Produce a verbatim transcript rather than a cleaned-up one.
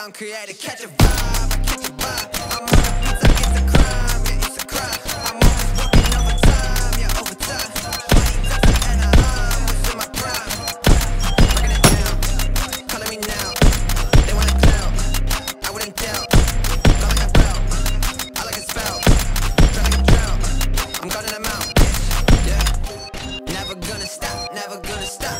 young creator, catch a vibe, I catch a vibe. I'm on the beats, I guess a crime, yeah, it's a crime. I'm always working overtime, yeah, overtime. Money doesn't end up, I'm within my prime. Breaking it down, calling me now. They wanna clown, I wouldn't doubt. Go like a belt, I like a spell. Try like a drought, I'm gutting them out, bitch, yeah. Never gonna stop, never gonna stop.